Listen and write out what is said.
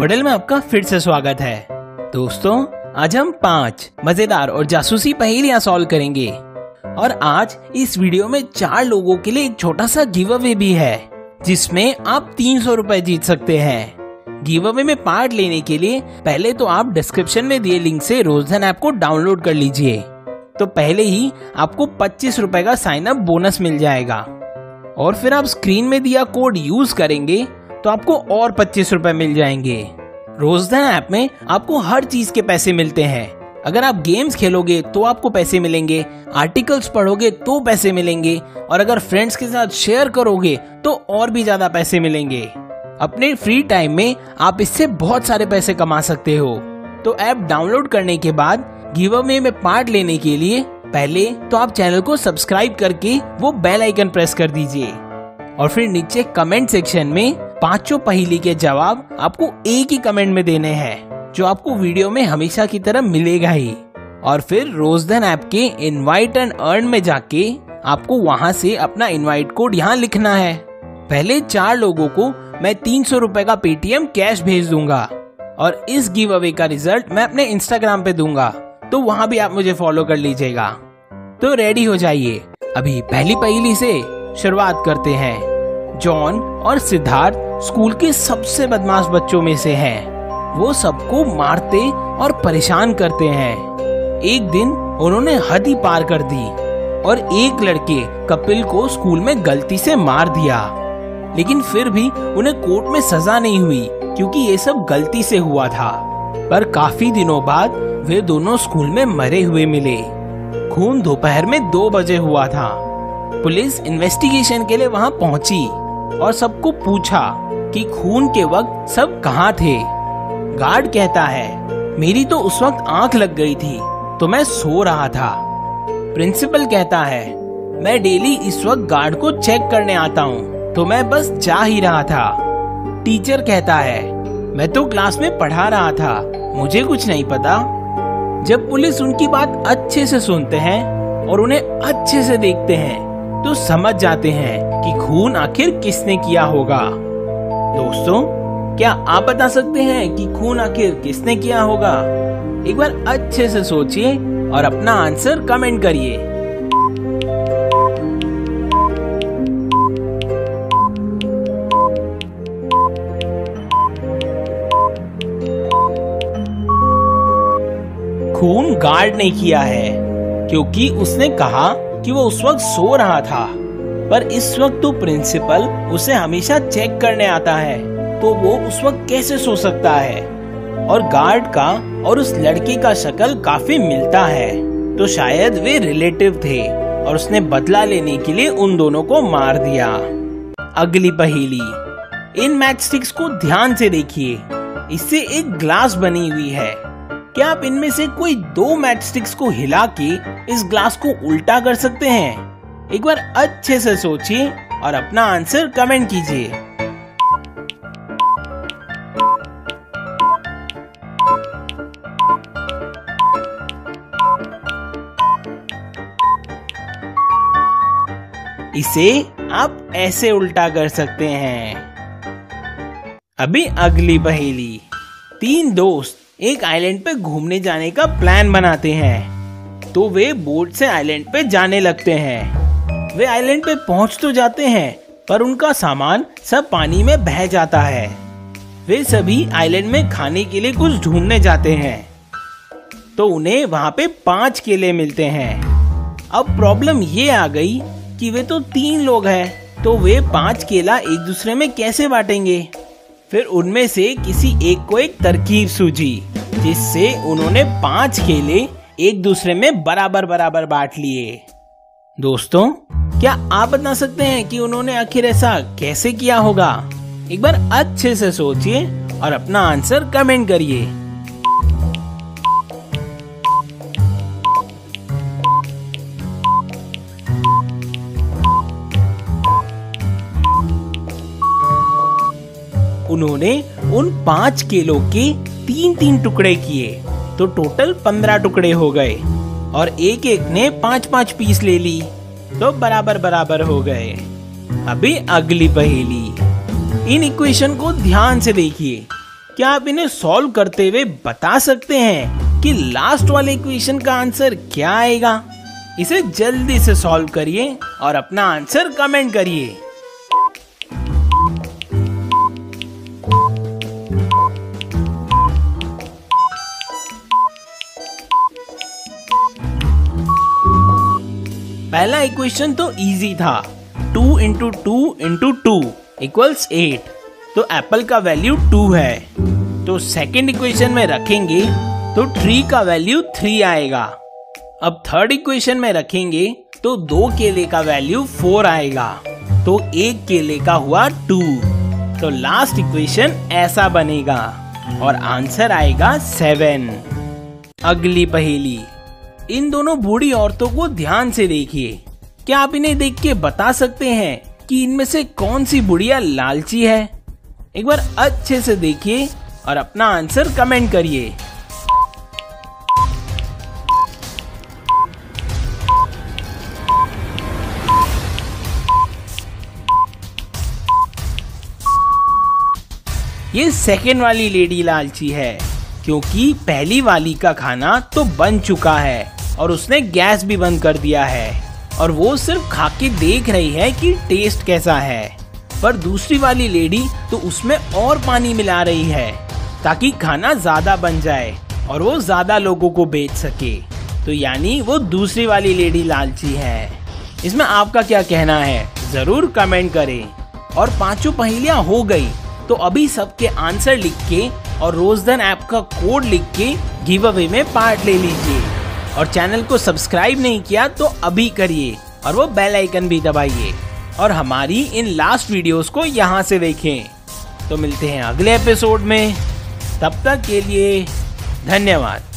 बॉडल में आपका फिर से स्वागत है। दोस्तों, आज हम 5 मजेदार और जासूसी पहेलियां सॉल्व करेंगे और आज इस वीडियो में 4 लोगों के लिए एक छोटा सा गिव अवे भी है जिसमें आप 300 रुपए जीत सकते हैं। गिव अवे में पार्ट लेने के लिए पहले तो आप डिस्क्रिप्शन में दिए लिंक से रोज़धन ऐप को डाउनलोड कर लीजिए, तो पहले ही आपको 25 रुपए का साइन अप बोनस मिल जाएगा और फिर आप स्क्रीन में दिया कोड यूज करेंगे तो आपको और 25 रुपए मिल जाएंगे। रोज़धन ऐप में आपको हर चीज के पैसे मिलते हैं। अगर आप गेम्स खेलोगे तो आपको पैसे मिलेंगे, आर्टिकल्स पढ़ोगे तो पैसे मिलेंगे और अगर फ्रेंड्स के साथ शेयर करोगे तो और भी ज्यादा पैसे मिलेंगे। अपने फ्री टाइम में आप इससे बहुत सारे पैसे कमा सकते हो। तो ऐप डाउनलोड करने के बाद गिव अवे में पार्ट लेने के लिए पहले तो आप चैनल को सब्सक्राइब करके वो बेल आइकन प्रेस कर दीजिए और फिर नीचे कमेंट सेक्शन में 5 पहेली के जवाब आपको एक ही कमेंट में देने हैं, जो आपको वीडियो में हमेशा की तरह मिलेगा ही। और फिर रोज़धन ऐप के इनवाइट एंड अर्न में जाके आपको वहां से अपना इनवाइट कोड यहाँ लिखना है। पहले 4 लोगों को मैं 300 रुपए का पेटीएम कैश भेज दूंगा और इस गिव अवे का रिजल्ट मैं अपने इंस्टाग्राम पे दूंगा, तो वहाँ भी आप मुझे फॉलो कर लीजिएगा। तो रेडी हो जाइए, अभी पहली पहेली से शुरुआत करते हैं। जॉन और सिद्धार्थ स्कूल के सबसे बदमाश बच्चों में से हैं। वो सबको मारते और परेशान करते हैं। एक दिन उन्होंने हद ही पार कर दी और एक लड़के कपिल को स्कूल में गलती से मार दिया, लेकिन फिर भी उन्हें कोर्ट में सजा नहीं हुई क्योंकि ये सब गलती से हुआ था। पर काफी दिनों बाद वे दोनों स्कूल में मरे हुए मिले। खून दोपहर में 2 बजे हुआ था। पुलिस इन्वेस्टिगेशन के लिए वहां पहुंची और सबको पूछा कि खून के वक्त सब कहां थे। गार्ड कहता है, मेरी तो उस वक्त आंख लग गई थी तो मैं सो रहा था। प्रिंसिपल कहता है, मैं डेली इस वक्त गार्ड को चेक करने आता हूं तो मैं बस जा ही रहा था। टीचर कहता है, मैं तो क्लास में पढ़ा रहा था, मुझे कुछ नहीं पता। जब पुलिस उनकी बात अच्छे से सुनते हैं और उन्हें अच्छे से देखते हैं तो समझ जाते हैं कि खून आखिर किसने किया होगा। दोस्तों, क्या आप बता सकते हैं कि खून आखिर किसने किया होगा? एक बार अच्छे से सोचिए और अपना आंसर कमेंट करिए। खून गार्ड ने किया है क्योंकि उसने कहा कि वो उस वक्त सो रहा था, पर इस वक्त तो प्रिंसिपल उसे हमेशा चेक करने आता है, तो वो उस वक्त कैसे सो सकता है? और गार्ड का और उस लड़के का शक्ल काफी मिलता है, तो शायद वे रिलेटिव थे और उसने बदला लेने के लिए उन दोनों को मार दिया। अगली पहेली, इन मैचस्टिक्स को ध्यान से देखिए, इससे एक ग्लास बनी हुई है। क्या आप इनमें से कोई 2 मैचस्टिक्स को हिला के इस ग्लास को उल्टा कर सकते हैं? एक बार अच्छे से सोचिए और अपना आंसर कमेंट कीजिए। इसे आप ऐसे उल्टा कर सकते हैं। अभी अगली पहेली, 3 दोस्त एक आइलैंड पे घूमने जाने का प्लान बनाते हैं, तो वे बोट से आइलैंड पे जाने लगते हैं। वे आइलैंड पे पहुंच तो जाते हैं पर उनका सामान सब पानी में बह जाता है। वे सभी आइलैंड में खाने के लिए कुछ ढूंढने जाते हैं, तो उन्हें वहां पे 5 केले मिलते हैं। अब प्रॉब्लम ये आ गई कि वे तो 3 लोग हैं, तो वे 5 केला एक दूसरे में कैसे बांटेंगे? फिर उनमें से किसी एक को एक तरकीब सूझी जिससे उन्होंने 5 केले एक दूसरे में बराबर बराबर बांट लिए। दोस्तों, क्या आप बता सकते हैं कि उन्होंने आखिर ऐसा कैसे किया होगा? एक बार अच्छे से सोचिए और अपना आंसर कमेंट करिए। उन्होंने उन 5 केलों के 3-3 टुकड़े किए, तो टोटल 15 टुकड़े हो गए और एक-एक ने 5-5 पीस ले ली, तो बराबर बराबर हो गए। अभी अगली पहेली, इन इक्वेशन को ध्यान से देखिए, क्या आप इन्हें सॉल्व करते हुए बता सकते हैं कि लास्ट वाले इक्वेशन का आंसर क्या आएगा? इसे जल्दी से सॉल्व करिए और अपना आंसर कमेंट करिए। पहला इक्वेशन तो इजी था, 2 × 2 × 2 = 8, तो एप्पल का वैल्यू 2 है। तो सेकंड इक्वेशन में रखेंगे तो 3 का वैल्यू 3 आएगा। अब थर्ड इक्वेशन में रखेंगे तो 2 केले का वैल्यू 4 आएगा, तो 1 केले का हुआ 2। तो लास्ट इक्वेशन ऐसा बनेगा और आंसर आएगा 7। अगली पहेली, इन दोनों बूढ़ी औरतों को ध्यान से देखिए। क्या आप इन्हें देख के बता सकते हैं कि इनमें से कौन सी बुढ़िया लालची है? एक बार अच्छे से देखिए और अपना आंसर कमेंट करिए। ये सेकेंड वाली लेडी लालची है, क्योंकि पहली वाली का खाना तो बन चुका है और उसने गैस भी बंद कर दिया है और वो सिर्फ खा के देख रही है कि टेस्ट कैसा है। पर दूसरी वाली लेडी तो उसमें और पानी मिला रही है ताकि खाना ज़्यादा बन जाए और वो ज़्यादा लोगों को बेच सके। तो यानी वो दूसरी वाली लेडी लालची है। इसमें आपका क्या कहना है ज़रूर कमेंट करें। और पांचों पहेलियाँ हो गई, तो अभी सबके आंसर लिख के और रोज़धन ऐप का कोड लिख के गिव अवे में पार्ट ले लीजिए। और चैनल को सब्सक्राइब नहीं किया तो अभी करिए और वो बेल आइकन भी दबाइए। और हमारी इन लास्ट वीडियोस को यहाँ से देखें। तो मिलते हैं अगले एपिसोड में, तब तक के लिए धन्यवाद।